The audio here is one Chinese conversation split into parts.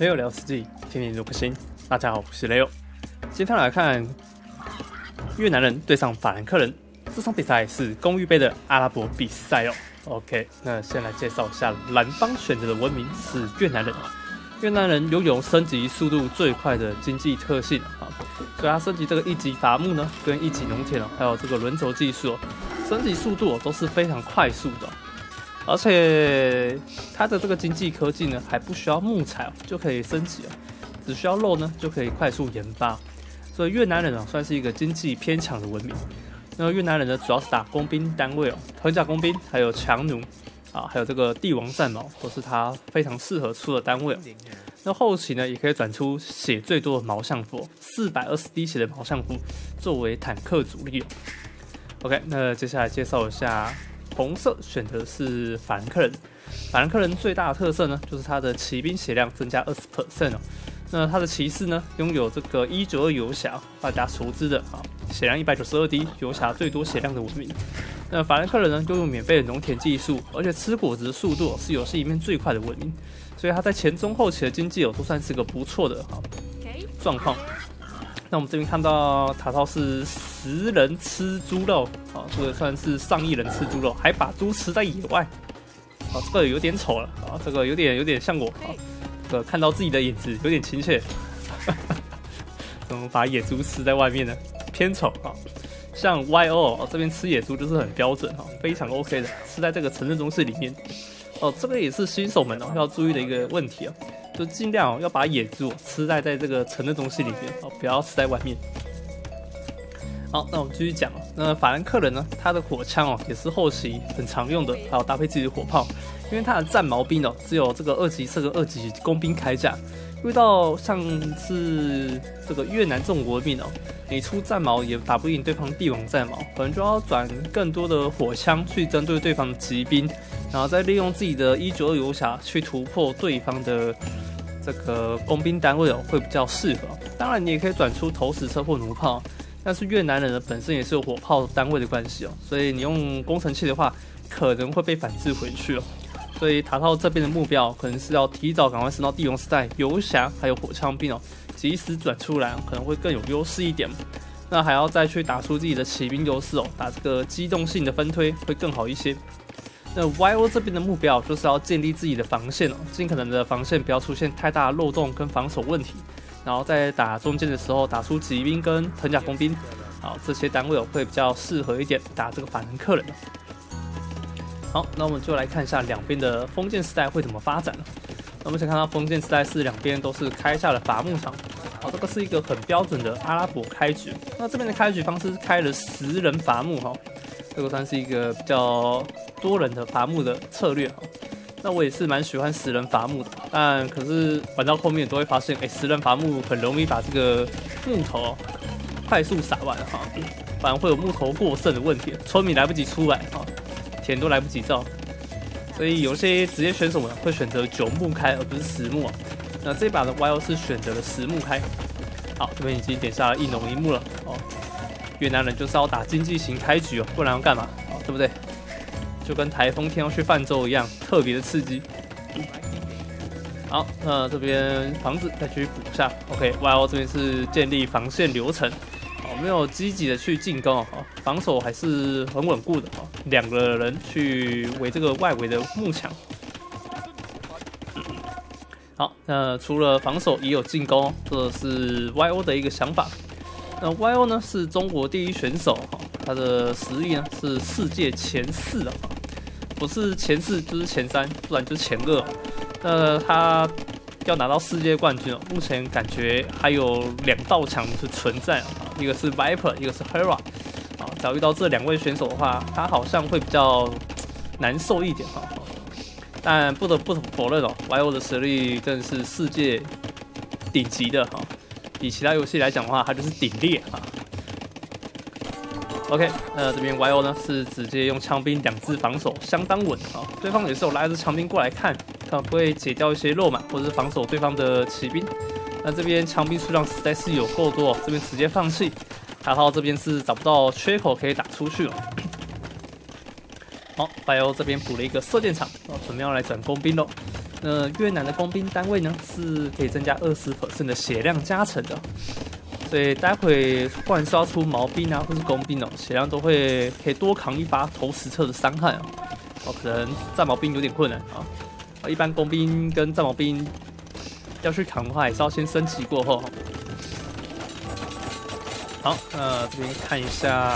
雷欧聊四季，听你如不行。大家好，我是雷欧。今天来看越南人对上法兰克人，这场比赛是公寓杯的阿拉伯比赛哦。OK， 那先来介绍一下蓝方选择的文明是越南人。越南人拥有升级速度最快的经济特性啊，所以他升级这个一级伐木呢，跟一级农田哦，还有这个轮轴技术哦，升级速度哦都是非常快速的。而且它的这个经济科技呢，还不需要木材哦，就可以升级哦，只需要肉呢就可以快速研发。所以越南人哦算是一个经济偏强的文明。那越南人呢主要是打工兵单位哦，藤甲工兵还有强弩。啊，还有这个帝王战矛都是他非常适合出的单位哦。那后期呢，也可以转出血最多的毛相夫，420滴血的毛相夫作为坦克主力哦。OK， 那接下来介绍一下红色选择是法兰克人。法兰克人最大的特色呢，就是他的骑兵血量增加20% 哦。那他的骑士呢，拥有这个192游侠，大家熟知的啊，血量192滴，游侠最多血量的文明。那法兰克人呢，拥有免费的农田技术，而且吃果子的速度是游戏里面最快的文明，所以他在前中后期的经济都算是个不错的啊状况。那我们这边看到塔套是10人吃猪肉啊，这个算是上亿人吃猪肉，还把猪吃在野外啊，这个有点丑了啊，这个有点像我啊，这个看到自己的影子有点亲切，怎么把野猪吃在外面呢？偏丑啊。像 YO 这边吃野猪就是很标准哈，非常 OK 的，吃在这个城市中式里面。哦，这个也是新手们哦要注意的一个问题哦，就尽量哦要把野猪吃在这个城市中式里面哦，不要吃在外面。好，那我们继续讲哦。那法兰克人呢，他的火枪哦也是后期很常用的，还有搭配自己的火炮，因为他的战矛兵哦只有这个2级这个2级工兵铠甲。遇到像是这个越南这种文明哦，你出战矛也打不赢对方帝王战矛，可能就要转更多的火枪去针对对方的骑兵，然后再利用自己的192游侠去突破对方的这个工兵单位哦，会比较适合。当然，你也可以转出投石车或弩炮，但是越南人呢本身也是有火炮单位的关系哦，所以你用工程器的话，可能会被反制回去哦。所以塔套这边的目标可能是要提早赶快升到帝王时代游侠还有火枪兵哦，及时转出来可能会更有优势一点。那还要再去打出自己的骑兵优势哦，打这个机动性的分推会更好一些。那 YO 这边的目标就是要建立自己的防线哦，尽可能的防线不要出现太大的漏洞跟防守问题，然后在打中间的时候打出骑兵跟藤甲工兵，好这些单位哦会比较适合一点打这个法兰克人。好，那我们就来看一下两边的封建时代会怎么发展了。那我们想看到封建时代是两边都是开下了伐木场，好，这个是一个很标准的阿拉伯开局。那这边的开局方式是开了10人伐木哈，这个算是一个比较多人的伐木的策略哈。那我也是蛮喜欢10人伐木的，但可是玩到后面都会发现，10人伐木很容易把这个木头快速撒完哈，反而会有木头过剩的问题，村民来不及出来哈。田都来不及造，所以有些职业选手们会选择9木开，而不是10木啊。那这一把的 YO 是选择了10木开。好，这边已经点下了1农1木了哦。越南人就是要打经济型开局哦，不然要干嘛？哦，对不对？就跟台风天要去泛舟一样，特别的刺激。好，那这边房子再继续补一下。OK，YO 这边是建立防线流程。没有积极的去进攻哦，防守还是很稳固的哦。两个人去围这个外围的木墙。好，那除了防守也有进攻哦，这是 YO 的一个想法。那 YO 呢是中国第1选手哦，他的实力呢是世界前4哦，不是前4就是前3，不然就是前2哦。那他要拿到世界冠军哦，目前感觉还有2道墙是存在哦。一个是 Viper， 一个是 Hera， 啊，只要遇到这2位选手的话，他好像会比较难受一点哈。但不得不否认哦 ，YO 的实力真的是世界顶级的哈。以其他游戏来讲的话，他就是顶列哈。OK， 那这边 YO 呢是直接用枪兵2支防守，相当稳啊。对方也是有拉一支枪兵过来看不会解掉一些肉嘛，或者是防守对方的骑兵。那这边枪兵数量实在是有够多哦，这边直接放弃。塔套这边是找不到缺口可以打出去了。好，YO 这边补了一个射箭场，准备要来转工兵喽。那越南的工兵单位呢是可以增加20% 的血量加成的，所以待会不管是要出毛兵啊，或是工兵哦，血量都会可以多扛一发投石侧的伤害哦。哦，可能战矛兵有点困难啊。一般工兵跟战矛兵要去扛的话，也是要先升级过后。好，这边看一下。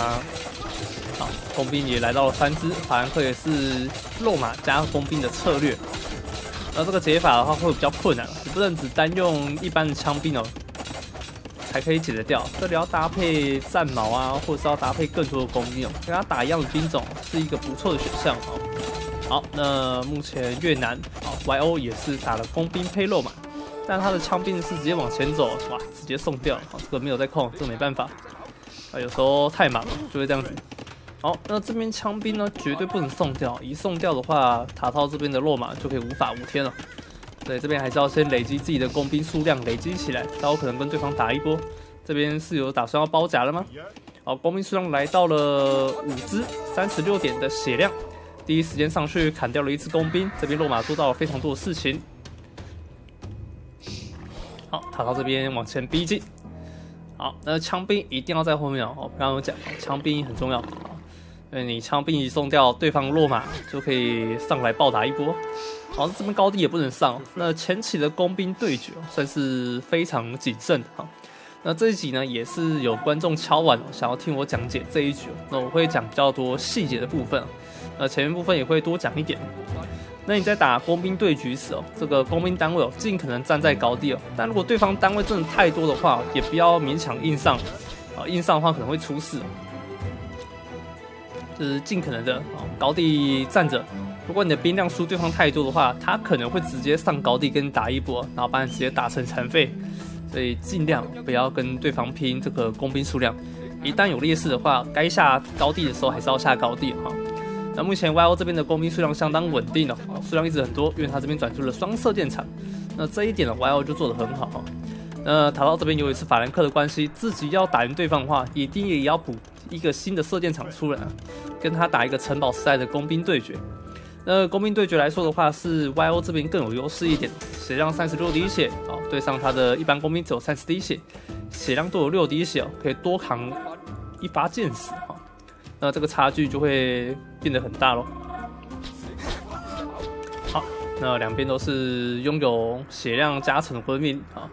好，工兵也来到了3只，法兰克也是肉马加工兵的策略。那这个解法的话会比较困难，你不能只单用一般的枪兵哦，才可以解得掉。这里要搭配战矛啊，或者是要搭配更多的工兵哦，跟他打一样的兵种是一个不错的选项哦。好，那目前越南啊 YO 也是打了工兵配肉马，但他的枪兵是直接往前走，哇，直接送掉，这个没有在控，这个没办法。啊，有时候太忙了就会这样子。 好，那这边枪兵呢，绝对不能送掉，一送掉的话，塔套这边的落马就可以无法无天了。对，这边还是要先累积自己的工兵数量，累积起来，才有可能跟对方打一波。这边是有打算要包夹了吗？好，工兵数量来到了5只，36点的血量，第一时间上去砍掉了1只工兵，这边落马做到了非常多的事情。好，塔套这边往前逼近。好，那枪兵一定要在后面哦。刚刚有讲，枪兵很重要。 你枪兵一送掉，对方落马就可以上来暴打一波。好，这边高地也不能上。那前期的工兵对决算是非常谨慎的哈。那这一集呢，也是有观众敲碗想要听我讲解这一局，那我会讲比较多细节的部分，那前面部分也会多讲一点。那你在打工兵对局时哦，这个工兵单位哦，尽可能站在高地哦。但如果对方单位真的太多的话，也不要勉强硬上，啊，硬上的话可能会出事。 就是尽可能的高地站着。如果你的兵量输对方太多的话，他可能会直接上高地跟你打一波，然后把你直接打成残废。所以尽量不要跟对方拼这个工兵数量。一旦有劣势的话，该下高地的时候还是要下高地哈。那目前 YO 这边的工兵数量相当稳定了，数量一直很多，因为他这边转出了双射电场。那这一点呢 ，YO 就做得很好。那塔到这边由于是法兰克的关系，自己要打赢对方的话，一定也要补。 一个新的射箭场出来，跟他打一个城堡时代的工兵对决。那工兵对决来说的话，是 YO 这边更有优势一点，血量36滴血哦，对上他的一般工兵只有30滴血，血量都有6滴血哦，可以多扛一发箭矢哈。那这个差距就会变得很大咯。好，那两边都是拥有血量加成的官兵啊。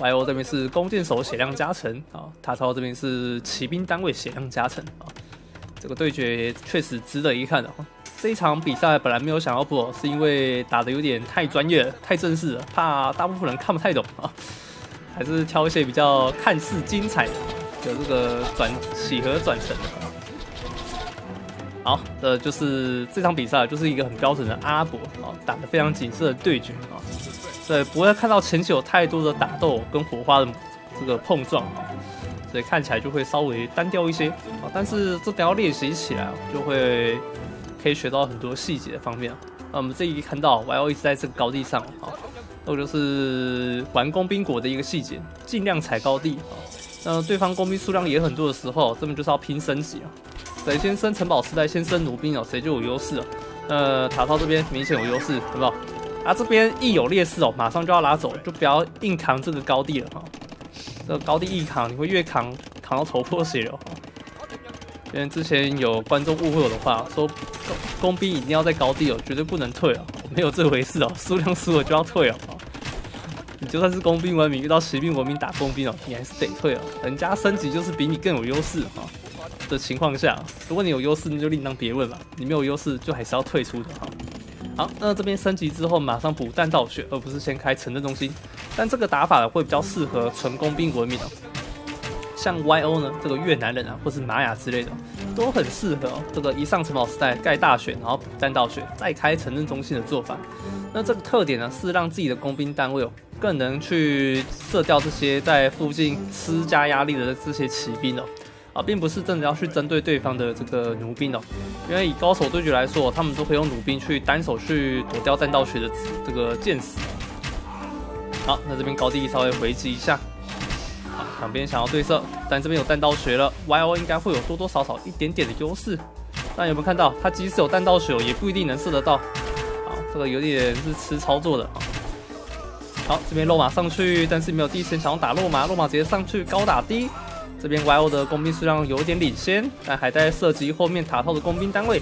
YO 这边是弓箭手血量加成啊，塔超这边是骑兵单位血量加成啊，这个对决确实值得一看的。这一场比赛本来没有想要播，是因为打得有点太专业了、太正式了，怕大部分人看不太懂啊，还是挑一些比较看似精彩的，有这个起合转成。好，就是这场比赛就是一个很标准的阿拉伯啊，打得非常谨慎的对决啊。 对，不会看到前期有太多的打斗跟火花的这个碰撞，所以看起来就会稍微单调一些啊。但是这等要练习起来，就会可以学到很多细节的方面。那我们这一看到 YO 一直在这个高地上啊，那就是玩工兵国的一个细节，尽量踩高地啊。那对方工兵数量也很多的时候，这边就是要拼升级啊，谁先升城堡时代，先升弩兵哦，谁就有优势了。塔套这边明显有优势，好不好？ 啊，这边一有劣势哦，马上就要拉走，就不要硬扛这个高地了哈、哦。这个高地一扛，你会越扛到头破血流、哦。因为之前有观众误会我的话，说工兵一定要在高地哦，绝对不能退哦，没有这回事哦，数量输了就要退哦。你就算是工兵文明遇到骑兵文明打工兵哦，你还是得退哦，人家升级就是比你更有优势哈、哦、的情况下，如果你有优势那就另当别论了，你没有优势就还是要退出的哈、哦。 好，那这边升级之后马上补弹道血，而不是先开城镇中心。但这个打法会比较适合纯工兵文明哦，像 YO 呢，这个越南人啊，或是玛雅之类的，都很适合、哦、这个一上城堡时代盖大血，然后补弹道血，再开城镇中心的做法。那这个特点呢，是让自己的工兵单位哦，更能去射掉这些在附近施加压力的这些骑兵哦。 啊，并不是真的要去针对对方的这个弩兵哦，因为以高手对决来说，他们都可以用弩兵去单手去躲掉弹道血的这个箭矢。好，那这边高地稍微回击一下，好，两边想要对射，但这边有弹道血了 ，YO 应该会有多多少少一点点的优势。但有没有看到他即使有弹道血，也不一定能射得到。好，这这个有点是吃操作的啊。好，这边肉马上去，但是没有第一时间想要打肉马，肉马直接上去高打低。这边 YO 的工兵数量有点领先，但还在涉及后面塔套的工兵单位。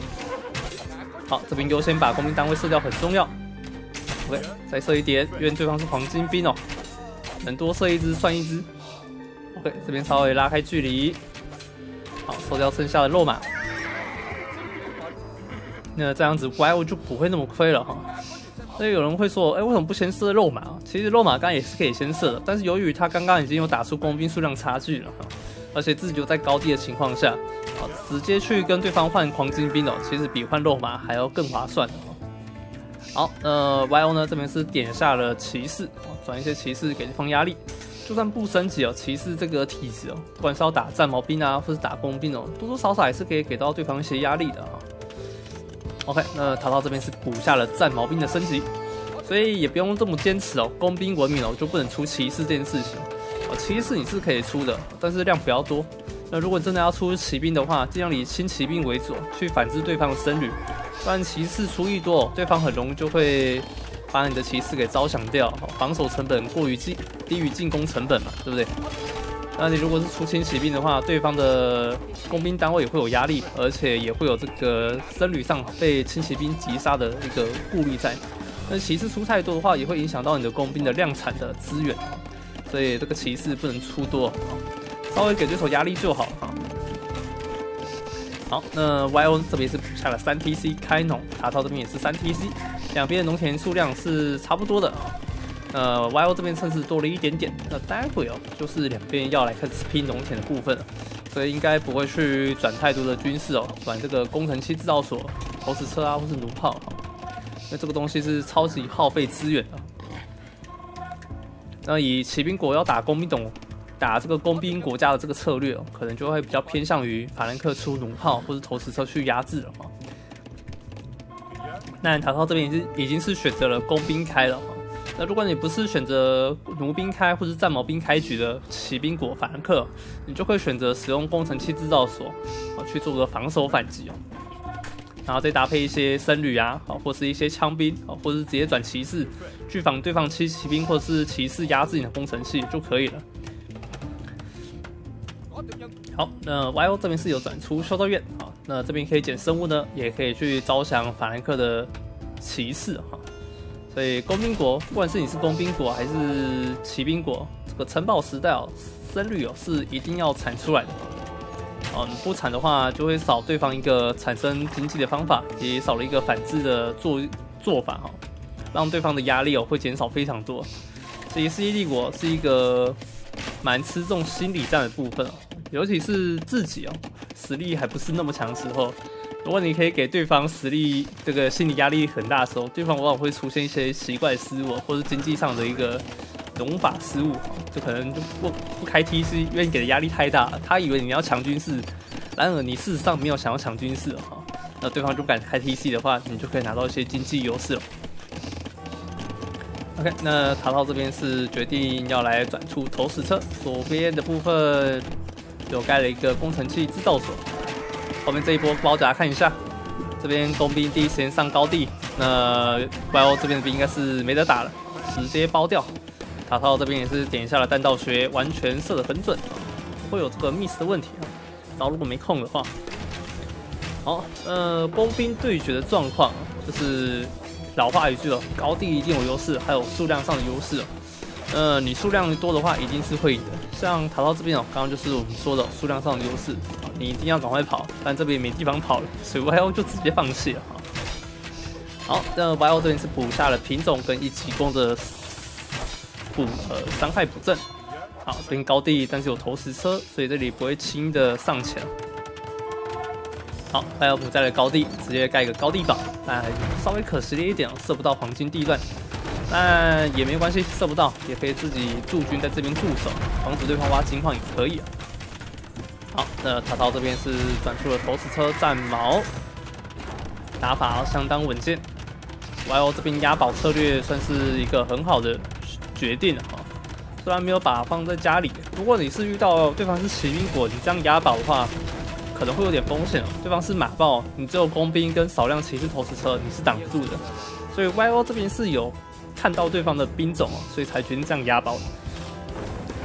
好，这边优先把工兵单位射掉很重要。OK， 再射一点，因为对方是黄金兵哦，能多射一只算一只。OK， 这边稍微拉开距离。好，收掉剩下的肉马。 那这样子 YO 就不会那么亏了哈。所以有人会说，哎、为什么不先射肉马？其实肉马刚刚也是可以先射的，但是由于他刚刚已经有打出工兵数量差距了，而且自己又在高地的情况下，好直接去跟对方换黄金兵哦，其实比换肉马还要更划算。好，YO 呢这边是点下了骑士，转一些骑士给对方压力。就算不升级哦，骑士这个体质哦，不管是要打战矛兵啊，或是打工兵哦，多多少少也是可以给到对方一些压力的哈。 OK， 那淘淘这边是补下了战矛兵的升级，所以也不用这么坚持哦。工兵文明哦就不能出骑士这件事情哦，骑士你是可以出的，但是量比较多。那如果真的要出骑兵的话，尽量以轻骑兵为主，去反制对方的僧侣。不然骑士出一多，对方很容易就会把你的骑士给招降掉，防守成本过于低于进攻成本嘛，对不对？那你如果是出轻骑兵的话，对方的工兵单位也会有压力，而且也会有这个僧侣上被轻骑兵击杀的一个顾虑在。那骑士出太多的话，也会影响到你的工兵的量产的资源，所以这个骑士不能出多，稍微给对手压力就好。好，那 YO 这边是补下了3TC 开农，塔套这边也是3TC， 两边的农田数量是差不多的。 YO 这边甚至多了一点点。那待会哦，就是两边要来开始拼农田的部分了，所以应该不会去转太多的军事哦，转这个工程器制造所、投石车啊，或是弩炮、那这个东西是超级耗费资源的。那以骑兵国要打工兵懂，打这个工兵国家的这个策略哦，可能就会比较偏向于法兰克出弩炮或是投石车去压制了哈。那塔套这边已经是选择了工兵开了。 那如果你不是选择弩兵开或是战矛兵开局的骑兵国法兰克，你就会选择使用工程器制造所，去做个防守反击哦。然后再搭配一些僧侣啊，或是一些枪兵，或是直接转骑士，去防对方骑兵或是骑士压制你的工程器就可以了。好，那 YO 这边是有转出修道院啊，那这边可以捡生物呢，也可以去招降法兰克的骑士哈。 所以工兵国，不管是你是工兵国还是骑兵国，这个城堡时代哦，僧侣哦是一定要产出来的。你不产的话，就会少对方一个产生经济的方法，也少了一个反制的做法哈，让对方的压力哦会减少非常多。所以世纪帝国是一个蛮吃重心理战的部分哦，尤其是自己哦实力还不是那么强的时候。 如果你可以给对方实力这个心理压力很大的时候，对方往往会出现一些奇怪的失误，或是经济上的一个农法失误，就可能就不开 T 是因为你给的压力太大，他以为你要强军事，然而你事实上没有想要强军事哈，那对方就不敢开 T C 的话，你就可以拿到一些经济优势了。OK， 那塔套这边是决定要来转出投石车，左边的部分有盖了一个工程器制造所。 后面这一波包夹看一下，这边工兵第一时间上高地，那 YO 这边的兵应该是没得打了，直接包掉。塔套这边也是点下了弹道学，完全射得很准，会有这个 miss 的问题啊。然后如果没空的话，好，工兵对决的状况就是老话一句了，高地一定有优势，还有数量上的优势。你数量多的话，一定是会赢的。像塔套这边哦，刚刚就是我们说的数量上的优势。 你一定要赶快跑，但这边没地方跑了，所以 YO 就直接放弃了。好，那 YO 这边是补下了品种跟一级弓的伤害补正。好，这边高地，但是有投石车，所以这里不会轻易的上前。好 ，YO 补在了高地，直接盖一个高地堡，但稍微可惜了一点，射不到黄金地段，但也没关系，射不到也可以自己驻军在这边驻守，防止对方挖金矿也可以。 好，那塔套这边是转出了投石车战矛，打法相当稳健。YO 这边押宝策略算是一个很好的决定了哈，虽然没有把放在家里，如果你是遇到对方是骑兵国，你这样押宝的话，可能会有点风险哦。对方是马爆，你只有工兵跟少量骑士投石车，你是挡不住的，所以 YO 这边是有看到对方的兵种哦，所以才决定这样压爆。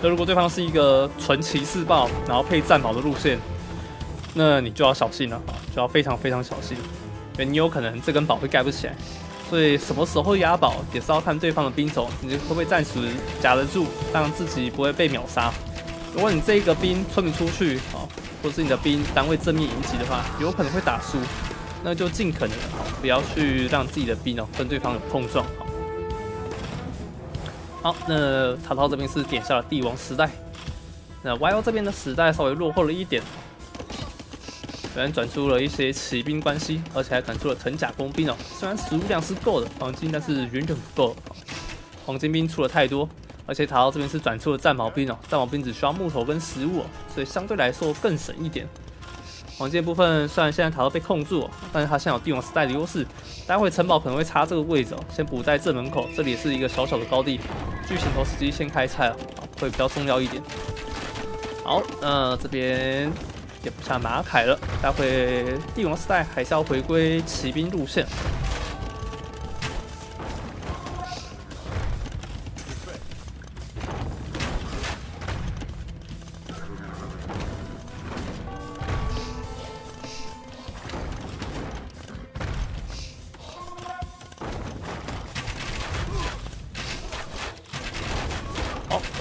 那如果对方是一个纯骑士爆，然后配战矛的路线，那你就要小心了，就要非常非常小心，因为你有可能这根宝会盖不起来。所以什么时候压宝也是要看对方的兵种，你会不会暂时夹得住，让自己不会被秒杀。 如果你这一个兵村民出去啊，或者是你的兵单位正面迎击的话，有可能会打输，那就尽可能不要去让自己的兵哦跟对方有碰撞。好，那塔套这边是点下了帝王时代，那 YO 这边的时代稍微落后了一点，虽然转出了一些骑兵关系，而且还转出了藤甲工兵哦。虽然食物量是够的，黄金但是远远不够，黄金兵出了太多。 而且塔到这边是转出了战矛兵哦，战矛兵只需要木头跟食物哦，所以相对来说更省一点。黄金部分虽然现在塔到被控住哦，但是它现在有帝王时代的优势，待会城堡可能会插这个位置哦，先补在正门口，这里也是一个小小的高地，巨型投石机先开菜了，会比较重要一点。好，这边也不下马凯了，待会帝王时代还是要回归骑兵路线。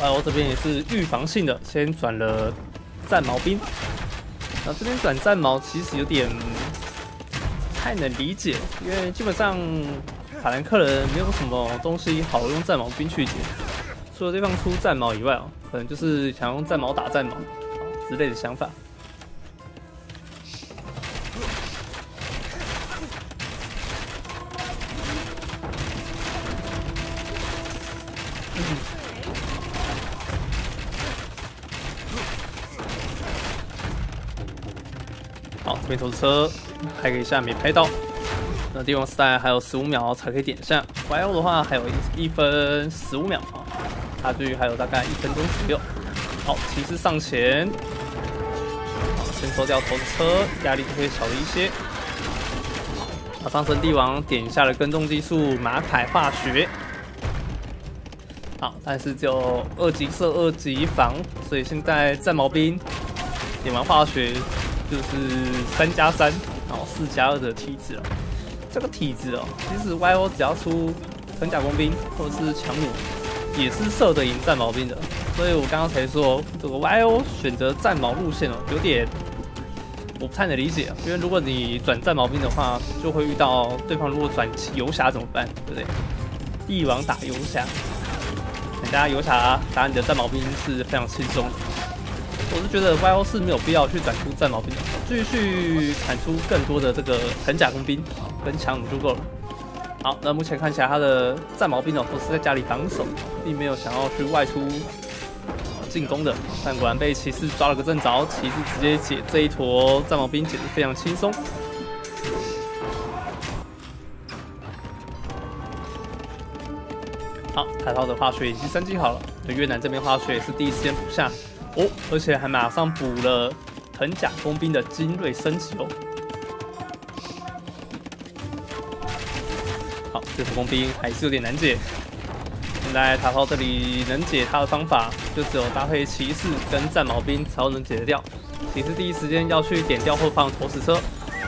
YO 这边也是预防性的，先转了战矛兵。那这边转战矛其实有点太能理解，因为基本上法兰克人没有什么东西好用战矛兵去解，除了对方出战矛以外哦，可能就是想用战矛打战矛之类的想法。 没投车，拍个一下没拍到。那帝王时代还有15秒才可以点下。YO 的话还有1分15秒啊，差距还有大概1分钟左右。好，骑士上前，好，先抽掉投车，压力就会小了一些。好，上升帝王点下了跟踪技术马凯化学。好，但是就2级射2级防，所以现在战矛兵点完化学。 就是3+3，然后4+2的体质了。这个体质哦，其实 YO 只要出藤甲工兵或者是强弩，也是射得赢战矛兵的。所以我刚刚才说，这个 YO 选择战矛路线哦，有点我不太能理解。因为如果你转战矛兵的话，就会遇到对方如果转游侠怎么办，对不对？帝王打游侠，大家游侠打你的战矛兵是非常轻松的。 我是觉得 YO 是没有必要去展出战矛兵的，继续产出更多的这个藤甲工兵跟强弩就够了。好，那目前看起来他的战矛兵哦都是在家里防守，并没有想要去外出进攻的。但果然被骑士抓了个正着，骑士直接解这一坨战矛兵解得非常轻松。好，海涛的化学已经升级好了，越南这边化学也是第一时间补下。 哦，而且还马上补了藤甲工兵的精锐升级哦。好，这组工兵还是有点难解。现在塔炮这里能解他的方法，就只有搭配骑士跟战矛兵才能解得掉。骑士第一时间要去点掉后方投石车，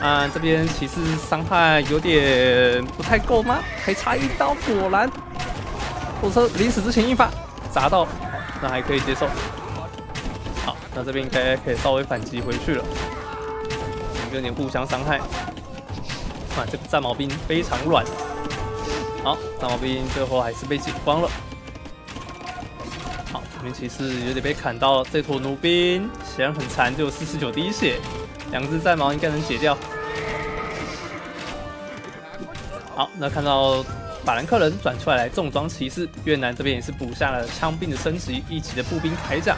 啊，这边骑士伤害有点不太够吗？还差一刀，果然，火车临死之前一发砸到，那还可以接受。 那这边应该可以稍微反击回去了，有点互相伤害。哇，这个战矛兵非常软。好，战矛兵最后还是被解光了。好，这边骑士有点被砍到了，这坨弩兵显然很残，只有49滴血，2只战矛应该能解掉。好，那看到法兰克人转出来重装骑士，越南这边也是补下了枪兵的升级，1级的步兵铠甲。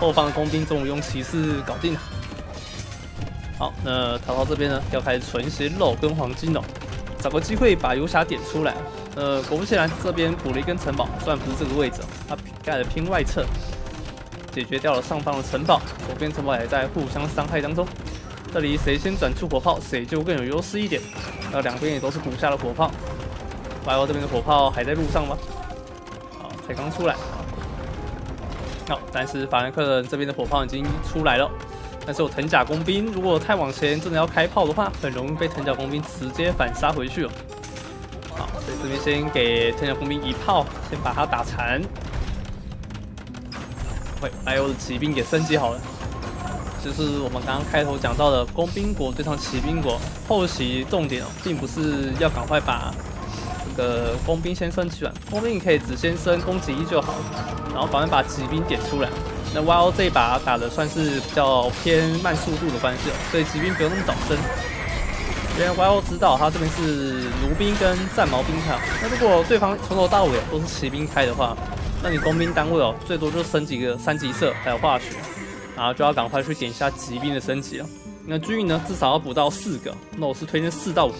后方的工兵终于用骑士搞定了。好，那塔涛这边呢，要开始存一些肉跟黄金哦，找个机会把游侠点出来。果不其然，这边补了一根城堡，虽然不是这个位置哦，它盖的偏外侧，解决掉了上方的城堡，左边城堡也在互相伤害当中。这里谁先转出火炮，谁就更有优势一点。那两边也都是补下了火炮， YO 这边的火炮还在路上吗？好，才刚出来。好，但是法兰克人这边的火炮已经出来了。 但是有藤甲工兵，如果太往前真的要开炮的话，很容易被藤甲工兵直接反杀回去哦。好，所以这边先给藤甲工兵一炮，先把他打残。喂，YO 的骑兵给升级好了，就是我们刚刚开头讲到的工兵国对上骑兵国，后期重点哦，并不是要赶快把这个工兵先升级完，工兵你可以只先升攻击一就好，然后反正把骑兵点出来。 那 YO 这一把打的算是比较偏慢速度的关系哦，所以骑兵不用那么早升。因为 YO 知道他这边是弩兵跟战矛兵开，那如果对方从头到尾都是骑兵开的话，那你工兵单位哦，最多就升几个三级射还有化学，然后就要赶快去点一下骑兵的升级哦。那军营呢，至少要补到4个，那我是推荐4到5个。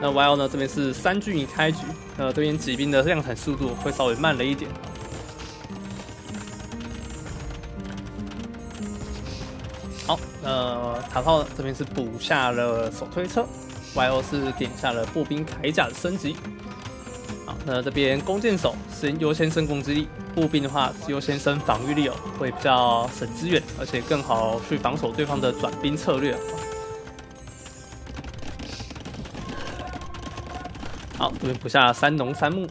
那 YO 呢这边是3军营开局，那这边骑兵的量产速度会稍微慢了一点。 好，塔炮这边是补下了手推车 ，YO 是点下了步兵铠甲的升级。好，那这边弓箭手是优先升攻击力，步兵的话是优先升防御力哦，会比较省资源，而且更好去防守对方的转兵策略。好，这边补下3农3木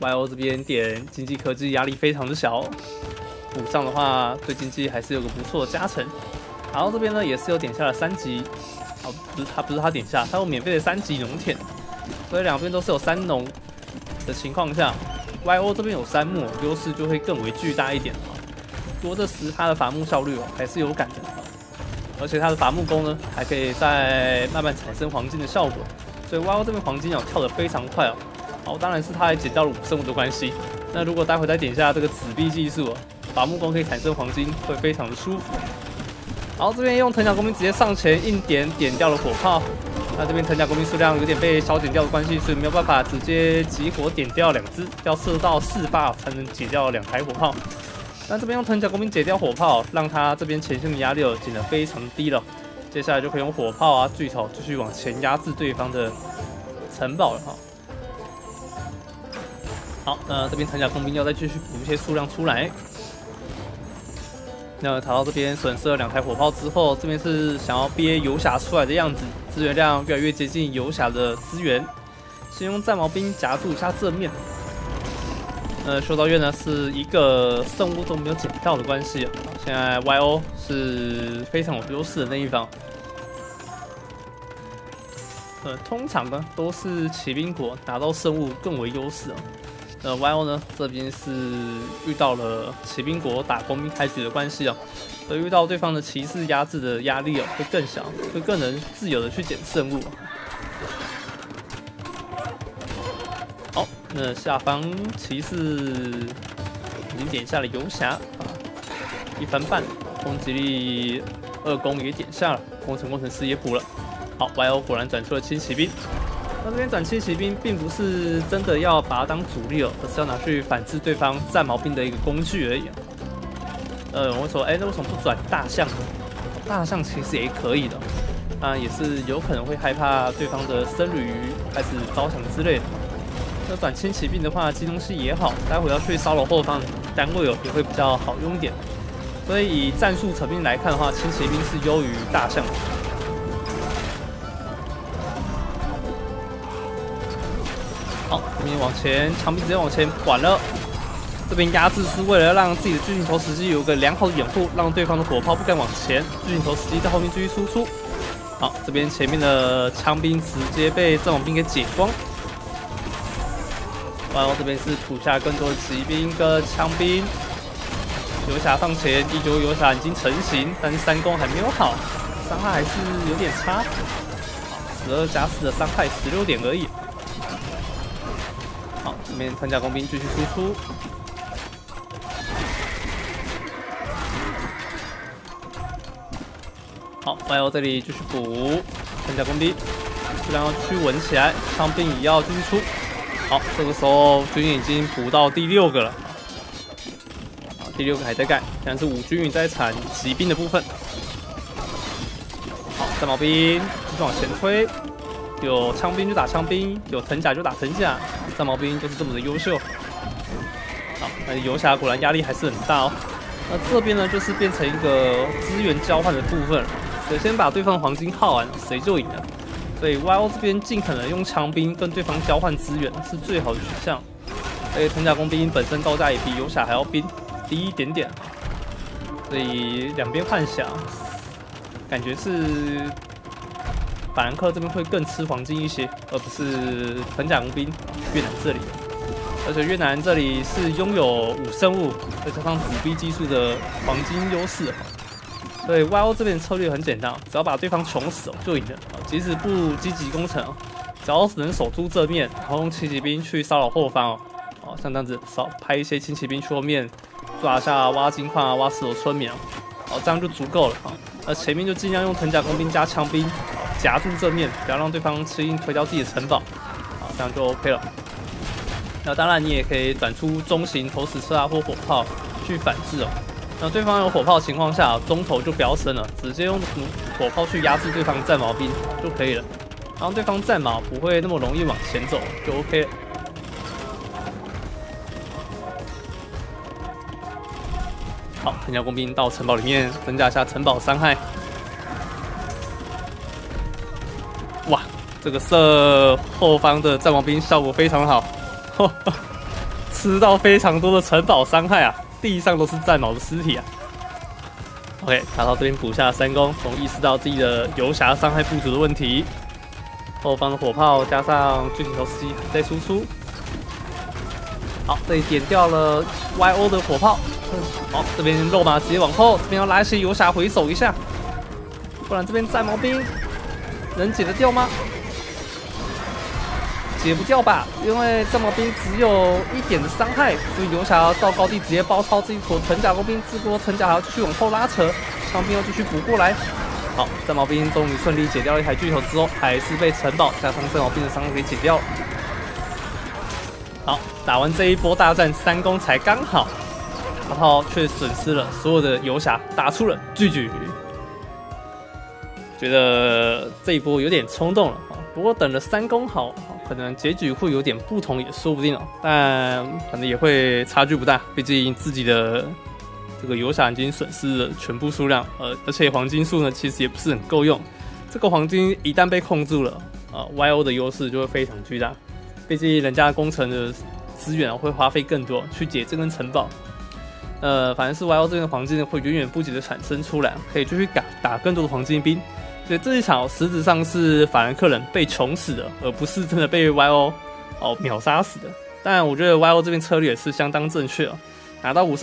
，YO 这边点经济科技压力非常的小，补上的话对经济还是有个不错的加成。 然后这边呢也是有点下了3级，哦，不是他点下，他有免费的3级农田，所以两边都是有3农的情况下 ，YO 这边有3木，优势就会更为巨大一点啊。多这10%的伐木效率哦，还是有感的啊。而且他的伐木工呢，还可以再慢慢产生黄金的效果，所以 YO 这边黄金哦跳得非常快哦。哦，当然是他还捡到了5生物的关系。那如果待会再点下这个纸币技术哦，伐木工可以产生黄金，会非常的舒服。 然后这边用藤甲工兵直接上前硬点点掉了火炮，那这边藤甲工兵数量有点被削减掉的关系，所以没有办法直接集火点掉2只，要射到4发才能解掉2台火炮。那这边用藤甲工兵解掉火炮，让他这边前线的压力减得非常低了。接下来就可以用火炮啊、巨头继续往前压制对方的城堡了哈。好，那这边藤甲工兵要再继续补一些数量出来。 那塔到这边损失了2台火炮之后，这边是想要憋游侠出来的样子，资源量越来越接近游侠的资源。先用战矛兵夹住一下正面。修道院呢是一个圣物都没有捡到的关系，现在 YO 是非常有优势的那一方。通常呢都是骑兵国拿到圣物更为优势啊。 YO 呢这边是遇到了骑兵国打工兵开局的关系哦，所以遇到对方的骑士压制的压力哦会更小，会更能自由的去捡圣物。好，那下方骑士已经点下了游侠，1分半，攻击力2攻也点下了，工程师也补了。好 ，YO 果然转出了7骑兵。 那这边转7骑兵并不是真的要把它当主力哦，而是要拿去反制对方战矛兵的一个工具而已。我说，那为什么不转大象呢？大象其实也可以的，当然也是有可能会害怕对方的僧侣开始招降之类的。那转轻骑兵的话，机动性也好，待会要去骚扰后方单位哦，也会比较好用点。所以以战术层面来看的话，轻骑兵是优于大象的。 好，这边往前，墙壁直接往前管了。这边压制是为了让自己的巨型投石机有个良好的掩护，让对方的火炮不敢往前。巨型投石机在后面继续输出。好，这边前面的枪兵直接被战网兵给解光。然后这边是吐下更多的骑兵跟枪兵。游侠上前，19游侠已经成型，但是3攻还没有好，伤害还是有点差。12+4的伤害，16点而已。 好，这边藤甲工兵继续输出。好 ，YO 这里继续补藤甲工兵，数量要去稳起来，伤兵也要继续出。好，这个时候军营已经补到第6个了，好，第6个还在盖，但是5军营在铲骑兵的部分。好，战矛兵继续往前推，有枪兵就打枪兵，有藤甲就打藤甲。三毛兵就是这么的优秀。好，那游侠果然压力还是很大哦。那这边呢，就是变成一个资源交换的部分，谁先把对方黄金耗完，谁就赢了。所以 YO 这边尽可能用强兵跟对方交换资源是最好的选项。而且藤甲工兵本身高价也比游侠还要低一点点，所以两边换侠，感觉是法兰克这边会更吃黄金一些，而不是藤甲工兵越南这里。而且越南这里是拥有5生物，再加上子币技术的黄金优势，所以 YO 这边策略很简单，只要把对方穷死就赢了，即使不积极攻城，只要能守住正面，然后用轻骑兵去骚扰后方哦。 哦，像这样子，少派一些轻骑兵去后面抓一下挖金矿啊、挖石头村民啊，哦，这样就足够了啊。那前面就尽量用藤甲工兵加枪兵夹住正面，不要让对方吃硬推掉自己的城堡，啊，这样就 OK 了。那当然你也可以转出中型投石车啊或火炮去反制哦。那对方有火炮的情况下，中投就不要升了，直接用火炮去压制对方战矛兵就可以了，让对方战矛不会那么容易往前走，就 OK 了。 好，藤甲工兵到城堡里面增加一下城堡伤害。哇，这个射后方的战王兵效果非常好，呵呵吃到非常多的城堡伤害啊，地上都是战矛的尸体啊。OK， 卡到这边补下3攻，从意识到自己的游侠伤害不足的问题。后方的火炮加上巨型投石机在输出。好，这里点掉了 YO 的火炮。 好，这边肉马直接往后，这边要拉一些游侠回手一下，不然这边战矛兵能解得掉吗？解不掉吧，因为战矛兵只有1点的伤害，所以游侠到高地直接包抄这一坨藤甲工兵，这波藤甲还要继续往后拉扯，枪兵要继续补过来。好，战矛兵终于顺利解掉了一台巨头之后，还是被城堡加上战矛兵的伤害给解掉了。好，打完这一波大战，3攻才刚好。 然后却损失了所有的游侠，打出了GG。觉得这一波有点冲动了，不过等了3攻好，可能结局会有点不同也说不定哦。但可能也会差距不大，毕竟自己的这个游侠已经损失了全部数量，而且黄金数呢其实也不是很够用。这个黄金一旦被控住了，YO 的优势就会非常巨大，毕竟人家工程的资源会花费更多去解这根城堡。 反正是 YO 这边的黄金会源源不绝的产生出来，可以继续打更多的黄金兵。所以这一场实质上是法兰克人被穷死的，而不是真的被 YO 秒杀死的。但我觉得 YO 这边策略也是相当正确哦。拿到5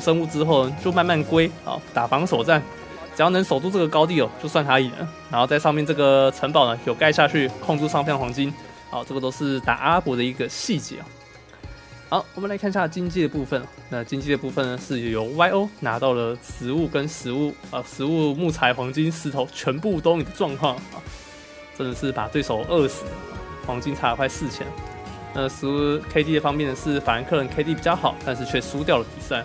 生物之后，就慢慢归啊，打防守战，只要能守住这个高地哦，就算他赢了。然后在上面这个城堡呢，有盖下去，控住上片黄金，好，这个都是打阿拉伯的一个细节啊。 好，我们来看一下经济的部分。那经济的部分呢，是由 YO 拿到了植物跟食物、木材、黄金、石头全部都有的状况啊，真的是把对手饿死了。黄金差了快4000。那食物 KD 的方面呢，是法兰克人 KD 比较好，但是却输掉了比赛。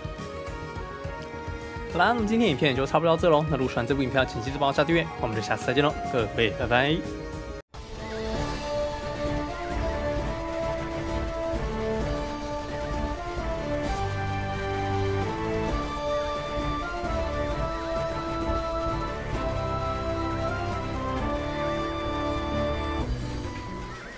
好啦，那么今天影片也就差不多到这喽。那如果喜欢这部影片，请记得帮我下订阅。我们就下次再见喽，各位，拜拜。